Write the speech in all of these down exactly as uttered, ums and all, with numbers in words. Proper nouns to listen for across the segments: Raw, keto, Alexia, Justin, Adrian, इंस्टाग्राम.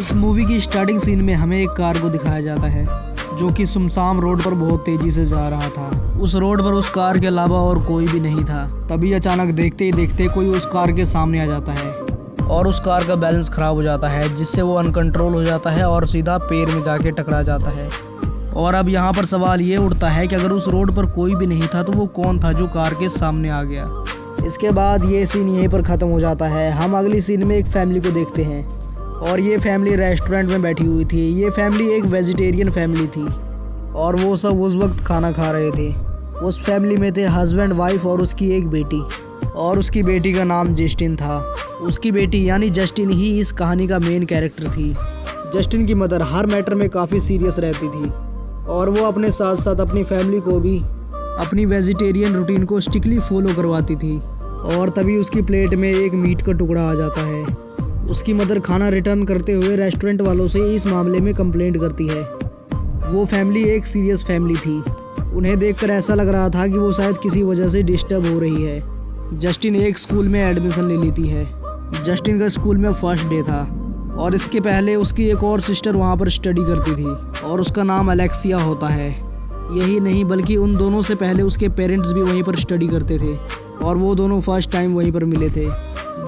इस मूवी की starting scene में हमें एक कार को दिखाया जाता है जो कि सुमसान रोड पर बहुत तेजी से जा रहा था। उस रोड पर उस कार के अलावा और कोई भी नहीं था। तभी अचानक देखते ही देखते कोई उस कार के सामने आ जाता है और उस कार का बैलेंस खराब हो जाता है, जिससे वो अनकंट्रोल हो जाता है और सीधा पेड़ में जाके टकरा जाता है। और अब यहाँ पर सवाल ये उठता है कि अगर उस रोड पर कोई भी नहीं था तो वो कौन था जो कार के सामने आ गया। इसके बाद ये सीन यहीं पर ख़त्म हो जाता है। हम अगली सीन में एक फैमिली को देखते हैं और ये फैमिली रेस्टोरेंट में बैठी हुई थी। ये फैमिली एक वेजिटेरियन फैमिली थी और वो सब उस वक्त खाना खा रहे थे। उस फैमिली में थे हस्बैंड, वाइफ और उसकी एक बेटी, और उसकी बेटी का नाम जस्टिन था। उसकी बेटी यानी जस्टिन ही इस कहानी का मेन कैरेक्टर थी। जस्टिन की मदर हर मैटर में काफ़ी सीरियस रहती थी और वो अपने साथ साथ अपनी फैमिली को भी अपनी वेजिटेरियन रूटीन को स्ट्रिक्टली फॉलो करवाती थी। और तभी उसकी प्लेट में एक मीट का टुकड़ा आ जाता है। उसकी मदर खाना रिटर्न करते हुए रेस्टोरेंट वालों से इस मामले में कंप्लेंट करती है। वो फैमिली एक सीरियस फैमिली थी। उन्हें देखकर ऐसा लग रहा था कि वो शायद किसी वजह से डिस्टर्ब हो रही है। जस्टिन एक स्कूल में एडमिशन ले लेती है। जस्टिन का स्कूल में फर्स्ट डे था और इसके पहले उसकी एक और सिस्टर वहाँ पर स्टडी करती थी और उसका नाम एलेक्सिया होता है। यही नहीं बल्कि उन दोनों से पहले उसके पेरेंट्स भी वहीं पर स्टडी करते थे और वो दोनों फर्स्ट टाइम वहीं पर मिले थे।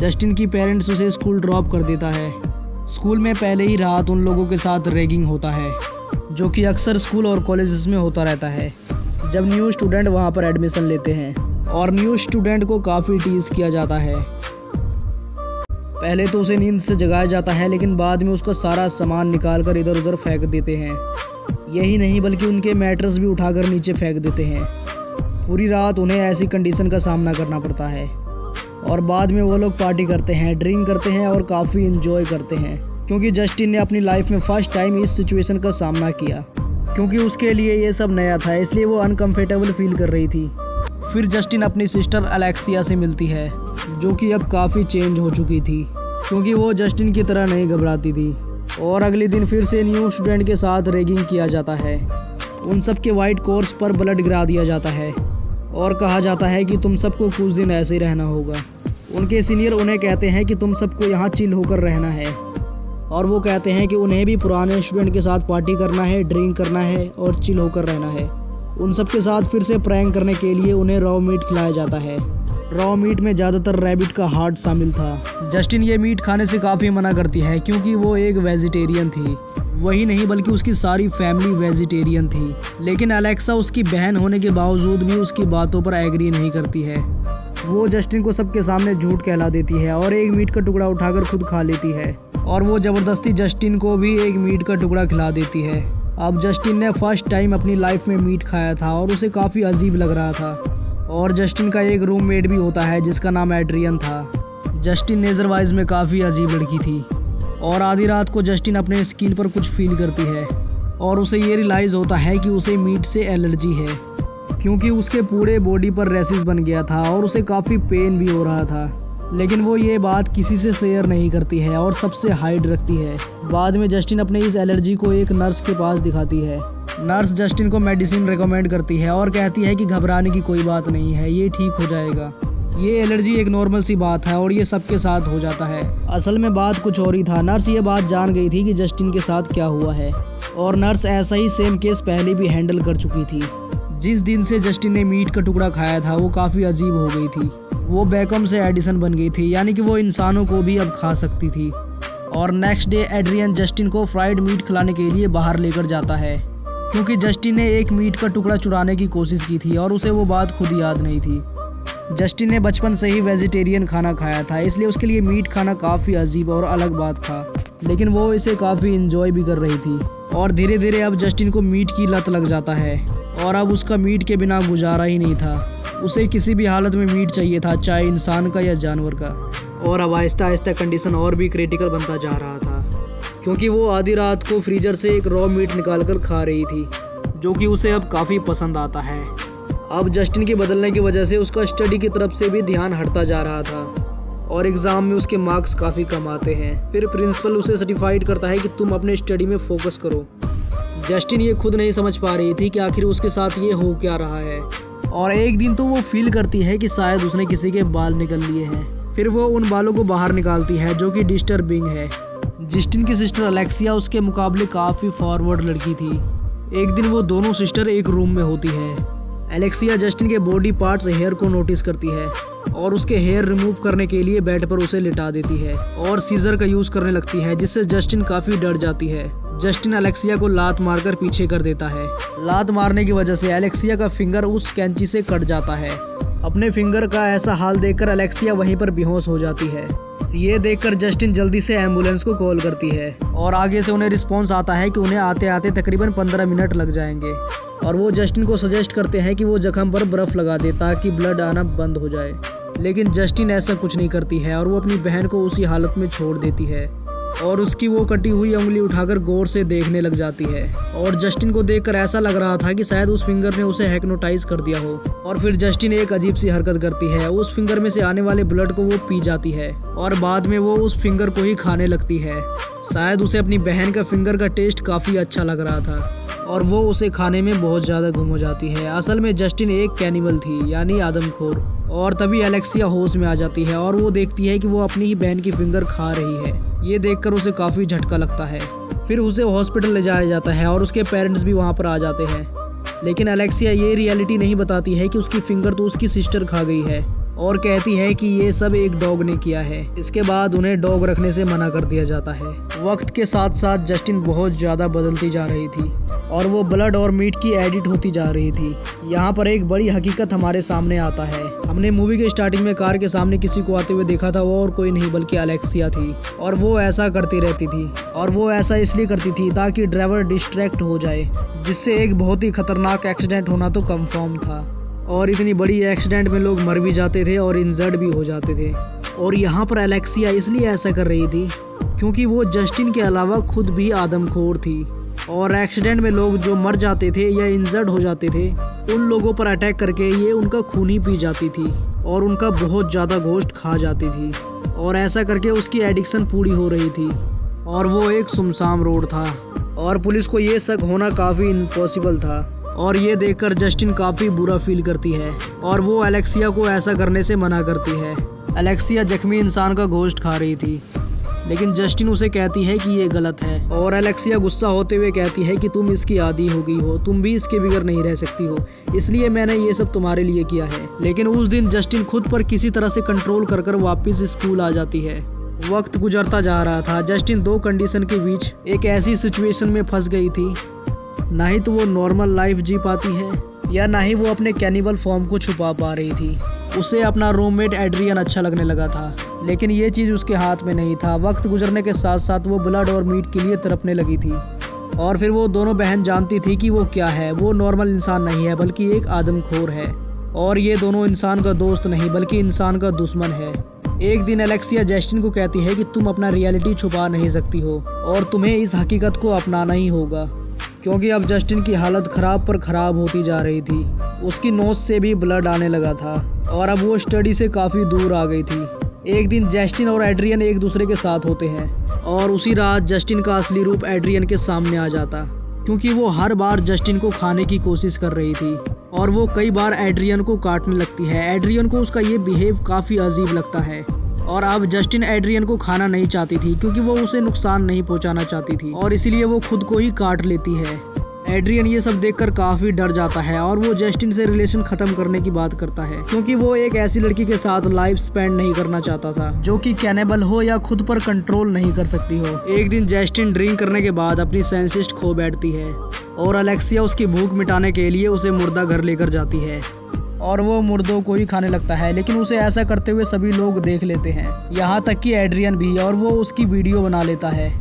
जस्टिन की पेरेंट्स उसे स्कूल ड्रॉप कर देता है। स्कूल में पहले ही रात उन लोगों के साथ रैगिंग होता है जो कि अक्सर स्कूल और कॉलेजेस में होता रहता है जब न्यू स्टूडेंट वहाँ पर एडमिशन लेते हैं, और न्यू स्टूडेंट को काफ़ी टीज किया जाता है। पहले तो उसे नींद से जगाया जाता है लेकिन बाद में उसका सारा सामान निकाल कर इधर उधर फेंक देते हैं। यही नहीं बल्कि उनके मैट्रेस भी उठाकर नीचे फेंक देते हैं। पूरी रात उन्हें ऐसी कंडीशन का सामना करना पड़ता है। और बाद में वो लोग पार्टी करते हैं, ड्रिंक करते हैं और काफ़ी एंजॉय करते हैं, क्योंकि जस्टिन ने अपनी लाइफ में फर्स्ट टाइम इस सिचुएशन का सामना किया, क्योंकि उसके लिए ये सब नया था, इसलिए वो अनकंफर्टेबल फील कर रही थी। फिर जस्टिन अपनी सिस्टर एलेक्सिया से मिलती है जो कि अब काफ़ी चेंज हो चुकी थी, क्योंकि वो जस्टिन की तरह नहीं घबराती थी। और अगले दिन फिर से न्यू स्टूडेंट के साथ रैगिंग किया जाता है। उन सब के वाइट कोर्स पर ब्लड गिरा दिया जाता है और कहा जाता है कि तुम सबको कुछ दिन ऐसे ही रहना होगा। उनके सीनियर उन्हें कहते हैं कि तुम सबको यहाँ चिल होकर रहना है, और वो कहते हैं कि उन्हें भी पुराने स्टूडेंट के साथ पार्टी करना है, ड्रिंक करना है और चिल होकर रहना है। उन सब के साथ फिर से प्रैंक करने के लिए उन्हें रॉ मीट खिलाया जाता है। रॉ मीट में ज़्यादातर रैबिट का हार्ट शामिल था। जस्टिन ये मीट खाने से काफ़ी मना करती है क्योंकि वो एक वेजिटेरियन थी। वही नहीं बल्कि उसकी सारी फैमिली वेजिटेरियन थी, लेकिन एलेक्सा उसकी बहन होने के बावजूद भी उसकी बातों पर एग्री नहीं करती है। वो जस्टिन को सबके सामने झूठ कहला देती है और एक मीट का टुकड़ा उठाकर खुद खा लेती है, और वो ज़बरदस्ती जस्टिन को भी एक मीट का टुकड़ा खिला देती है। अब जस्टिन ने फर्स्ट टाइम अपनी लाइफ में मीट खाया था और उसे काफ़ी अजीब लग रहा था। और जस्टिन का एक रूममेट भी होता है जिसका नाम एड्रियन था। जस्टिन नेचर वाइज में काफ़ी अजीब लड़की थी, और आधी रात को जस्टिन अपने स्किन पर कुछ फील करती है और उसे ये रियलाइज़ होता है कि उसे मीट से एलर्जी है, क्योंकि उसके पूरे बॉडी पर रैशेस बन गया था और उसे काफ़ी पेन भी हो रहा था। लेकिन वो ये बात किसी से शेयर नहीं करती है और सबसे हाइड रखती है। बाद में जस्टिन अपने इस एलर्जी को एक नर्स के पास दिखाती है। नर्स जस्टिन को मेडिसिन रिकमेंड करती है और कहती है कि घबराने की कोई बात नहीं है, ये ठीक हो जाएगा। ये एलर्जी एक नॉर्मल सी बात है और ये सबके साथ हो जाता है। असल में बात कुछ और ही था। नर्स ये बात जान गई थी कि जस्टिन के साथ क्या हुआ है, और नर्स ऐसा ही सेम केस पहले भी हैंडल कर चुकी थी। जिस दिन से जस्टिन ने मीट का टुकड़ा खाया था वो काफ़ी अजीब हो गई थी। वो बेकम से एडिसन बन गई थी, यानी कि वो इंसानों को भी अब खा सकती थी। और नेक्स्ट डे एड्रियन जस्टिन को फ्राइड मीट खिलाने के लिए बाहर लेकर जाता है, क्योंकि जस्टिन ने एक मीट का टुकड़ा चुराने की कोशिश की थी और उसे वो बात खुद याद नहीं थी। जस्टिन ने बचपन से ही वेजिटेरियन खाना खाया था, इसलिए उसके लिए मीट खाना काफ़ी अजीब और अलग बात था, लेकिन वो इसे काफ़ी इंजॉय भी कर रही थी। और धीरे धीरे अब जस्टिन को मीट की लत लग जाता है और अब उसका मीट के बिना गुजारा ही नहीं था। उसे किसी भी हालत में मीट चाहिए था, चाहे इंसान का या जानवर का। और अब आहिस्ता आहिस्ता कंडीशन और भी क्रिटिकल बनता जा रहा था, क्योंकि वो आधी रात को फ्रीजर से एक रॉ मीट निकालकर खा रही थी जो कि उसे अब काफ़ी पसंद आता है। अब जस्टिन के बदलने की वजह से उसका स्टडी की तरफ से भी ध्यान हटता जा रहा था और एग्ज़ाम में उसके मार्क्स काफ़ी कम आते हैं। फिर प्रिंसिपल उसे सर्टिफाइड करता है कि तुम अपने स्टडी में फोकस करो। जस्टिन ये खुद नहीं समझ पा रही थी कि आखिर उसके साथ ये हो क्या रहा है, और एक दिन तो वो फील करती है कि शायद उसने किसी के बाल निकल लिए हैं। फिर वो उन बालों को बाहर निकालती है जो कि डिस्टर्बिंग है, जस्टिन की सिस्टर अलेक्सिया उसके मुकाबले काफ़ी फॉरवर्ड लड़की थी। एक दिन वो दोनों सिस्टर एक रूम में होती है। एलेक्सिया जस्टिन के बॉडी पार्ट्स हेयर को नोटिस करती है और उसके हेयर रिमूव करने के लिए बेड पर उसे लिटा देती है और सीजर का यूज़ करने लगती है, जिससे जस्टिन काफ़ी डर जाती है। जस्टिन एलेक्सिया को लात मारकर पीछे कर देता है। लात मारने की वजह से एलेक्सिया का फिंगर उस कैंची से कट जाता है। अपने फिंगर का ऐसा हाल देखकर एलेक्सिया वहीं पर बेहोश हो जाती है। ये देखकर जस्टिन जल्दी से एम्बुलेंस को कॉल करती है और आगे से उन्हें रिस्पॉन्स आता है कि उन्हें आते आते तकरीबन पंद्रह मिनट लग जाएंगे और वो जस्टिन को सजेस्ट करते हैं कि वो जख्म पर बर्फ़ लगा दे ताकि ब्लड आना बंद हो जाए, लेकिन जस्टिन ऐसा कुछ नहीं करती है और वो अपनी बहन को उसी हालत में छोड़ देती है और उसकी वो कटी हुई उंगली उठाकर गौर से देखने लग जाती है। और जस्टिन को देखकर ऐसा लग रहा था कि शायद उस फिंगर ने उसे हैप्नोटाइज कर दिया हो। और फिर जस्टिन एक अजीब सी हरकत करती है, उस फिंगर में से आने वाले ब्लड को वो पी जाती है और बाद में वो उस फिंगर को ही खाने लगती है। शायद उसे अपनी बहन का फिंगर का टेस्ट काफ़ी अच्छा लग रहा था और वो उसे खाने में बहुत ज़्यादा गुम हो जाती है। असल में जस्टिन एक कैनिबल थी, यानी आदमखोर। और तभी एलेक्सिया होश में आ जाती है और वो देखती है कि वो अपनी ही बहन की फिंगर खा रही है। ये देखकर उसे काफ़ी झटका लगता है। फिर उसे हॉस्पिटल ले जाया जाता है और उसके पेरेंट्स भी वहाँ पर आ जाते हैं, लेकिन एलेक्सिया ये रियलिटी नहीं बताती है कि उसकी फिंगर तो उसकी सिस्टर खा गई है और कहती है कि ये सब एक डॉग ने किया है। इसके बाद उन्हें डॉग रखने से मना कर दिया जाता है। वक्त के साथ साथ जस्टिन बहुत ज़्यादा बदलती जा रही थी और वो ब्लड और मीट की एडिट होती जा रही थी। यहाँ पर एक बड़ी हकीकत हमारे सामने आता है। हमने मूवी के स्टार्टिंग में कार के सामने किसी को आते हुए देखा था, वो और कोई नहीं बल्कि एलेक्सिया थी। और वो ऐसा करती रहती थी और वो ऐसा इसलिए करती थी ताकि ड्राइवर डिस्ट्रैक्ट हो जाए, जिससे एक बहुत ही खतरनाक एक्सीडेंट होना तो कंफर्म था। और इतनी बड़ी एक्सीडेंट में लोग मर भी जाते थे और इंजर्ड भी हो जाते थे। और यहाँ पर एलेक्सिया इसलिए ऐसा कर रही थी क्योंकि वो जस्टिन के अलावा खुद भी आदमखोर थी और एक्सीडेंट में लोग जो मर जाते थे या इंजर्ड हो जाते थे, उन लोगों पर अटैक करके ये उनका खून ही पी जाती थी और उनका बहुत ज़्यादा गोश्त खा जाती थी। और ऐसा करके उसकी एडिक्शन पूरी हो रही थी। और वो एक सुमसान रोड था और पुलिस को ये शक होना काफ़ी इम्पॉसिबल था। और ये देखकर जस्टिन काफ़ी बुरा फील करती है और वो एलेक्सिया को ऐसा करने से मना करती है। एलेक्सिया जख्मी इंसान का गोश्त खा रही थी, लेकिन जस्टिन उसे कहती है कि ये गलत है। और एलेक्सिया गुस्सा होते हुए कहती है कि तुम इसकी आदी हो गई हो, तुम भी इसके बगैर नहीं रह सकती हो, इसलिए मैंने ये सब तुम्हारे लिए किया है। लेकिन उस दिन जस्टिन खुद पर किसी तरह से कंट्रोल कर कर वापस स्कूल आ जाती है। वक्त गुजरता जा रहा था। जस्टिन दो कंडीशन के बीच एक ऐसी सिचुएशन में फंस गई थी, ना ही तो वो नॉर्मल लाइफ जी पाती है या ना ही वो अपने कैनिबल फॉर्म को छुपा पा रही थी। उसे अपना रूममेट एड्रियन अच्छा लगने लगा था, लेकिन ये चीज़ उसके हाथ में नहीं था। वक्त गुजरने के साथ साथ वो ब्लड और मीट के लिए तड़पने लगी थी। और फिर वो दोनों बहन जानती थी कि वो क्या है, वो नॉर्मल इंसान नहीं है बल्कि एक आदमखोर है। और ये दोनों इंसान का दोस्त नहीं बल्कि इंसान का दुश्मन है। एक दिन एलेक्सिया जस्टिन को कहती है कि तुम अपना रियलिटी छुपा नहीं सकती हो और तुम्हें इस हकीकत को अपनाना ही होगा, क्योंकि अब जस्टिन की हालत ख़राब पर ख़राब होती जा रही थी। उसकी नोज से भी ब्लड आने लगा था और अब वो स्टडी से काफ़ी दूर आ गई थी। एक दिन जस्टिन और एड्रियन एक दूसरे के साथ होते हैं और उसी रात जस्टिन का असली रूप एड्रियन के सामने आ जाता, क्योंकि वो हर बार जस्टिन को खाने की कोशिश कर रही थी और वो कई बार एड्रियन को काटने लगती है। एड्रियन को उसका ये बिहेव काफ़ी अजीब लगता है और अब जस्टिन एड्रियन को खाना नहीं चाहती थी, क्योंकि वो उसे नुकसान नहीं पहुँचाना चाहती थी और इसलिए वो खुद को ही काट लेती है। एड्रियन ये सब देखकर काफ़ी डर जाता है और वो जस्टिन से रिलेशन ख़त्म करने की बात करता है, क्योंकि वो एक ऐसी लड़की के साथ लाइफ स्पेंड नहीं करना चाहता था जो कि कैनिबल हो या खुद पर कंट्रोल नहीं कर सकती हो। एक दिन जस्टिन ड्रिंक करने के बाद अपनी सेंसेस खो बैठती है और एलेक्सिया उसकी भूख मिटाने के लिए उसे मुर्दा घर लेकर जाती है और वो मुर्दों को ही खाने लगता है, लेकिन उसे ऐसा करते हुए सभी लोग देख लेते हैं, यहाँ तक कि एड्रियन भी, और वो उसकी वीडियो बना लेता है।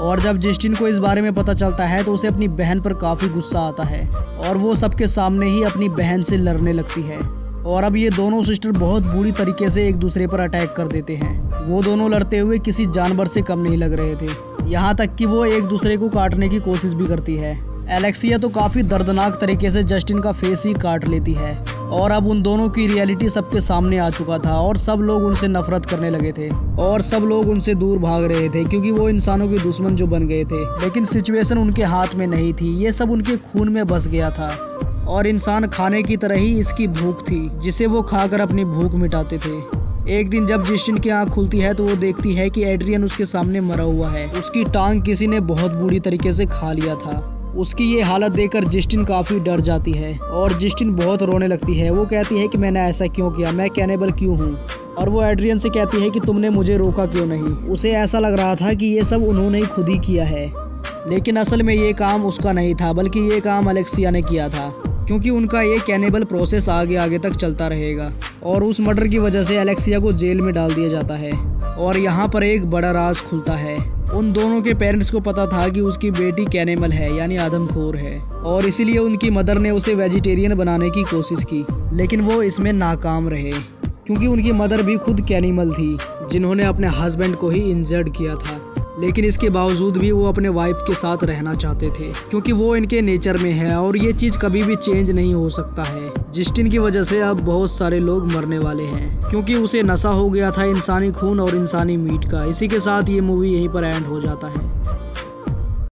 और जब जस्टिन को इस बारे में पता चलता है तो उसे अपनी बहन पर काफ़ी गुस्सा आता है और वो सबके सामने ही अपनी बहन से लड़ने लगती है। और अब ये दोनों सिस्टर बहुत बुरी तरीके से एक दूसरे पर अटैक कर देते हैं। वो दोनों लड़ते हुए किसी जानवर से कम नहीं लग रहे थे, यहाँ तक कि वो एक दूसरे को काटने की कोशिश भी करती है। एलेक्सिया तो काफ़ी दर्दनाक तरीके से जस्टिन का फेस ही काट लेती है और अब उन दोनों की रियलिटी सबके सामने आ चुका था और सब लोग उनसे नफरत करने लगे थे और सब लोग उनसे दूर भाग रहे थे, क्योंकि वो इंसानों के दुश्मन जो बन गए थे। लेकिन सिचुएशन उनके हाथ में नहीं थी, ये सब उनके खून में बस गया था और इंसान खाने की तरह ही इसकी भूख थी, जिसे वो खाकर अपनी भूख मिटाते थे। एक दिन जब जस्टिन की आंख खुलती है तो वो देखती है कि एड्रियन उसके सामने मरा हुआ है। उसकी टांग किसी ने बहुत बुरी तरीके से खा लिया था। उसकी ये हालत देखकर जस्टिन काफ़ी डर जाती है और जस्टिन बहुत रोने लगती है। वो कहती है कि मैंने ऐसा क्यों किया, मैं कैनिबल क्यों हूँ। और वो एड्रियन से कहती है कि तुमने मुझे रोका क्यों नहीं। उसे ऐसा लग रहा था कि ये सब उन्होंने ही खुद ही किया है, लेकिन असल में ये काम उसका नहीं था, बल्कि ये काम एलेक्सिया ने किया था, क्योंकि उनका ये कैनिबल प्रोसेस आगे आगे तक चलता रहेगा। और उस मर्डर की वजह से एलेक्सिया को जेल में डाल दिया जाता है। और यहाँ पर एक बड़ा राज खुलता है। उन दोनों के पेरेंट्स को पता था कि उसकी बेटी कैनिबल है, यानी आदमखोर है, और इसीलिए उनकी मदर ने उसे वेजिटेरियन बनाने की कोशिश की, लेकिन वो इसमें नाकाम रहे, क्योंकि उनकी मदर भी खुद कैनिबल थी, जिन्होंने अपने हस्बैंड को ही इंजर्ड किया था। लेकिन इसके बावजूद भी वो अपने वाइफ के साथ रहना चाहते थे, क्योंकि वो इनके नेचर में है और ये चीज़ कभी भी चेंज नहीं हो सकता है। जस्टिन की वजह से अब बहुत सारे लोग मरने वाले हैं, क्योंकि उसे नशा हो गया था इंसानी खून और इंसानी मीट का। इसी के साथ ये मूवी यहीं पर एंड हो जाता है।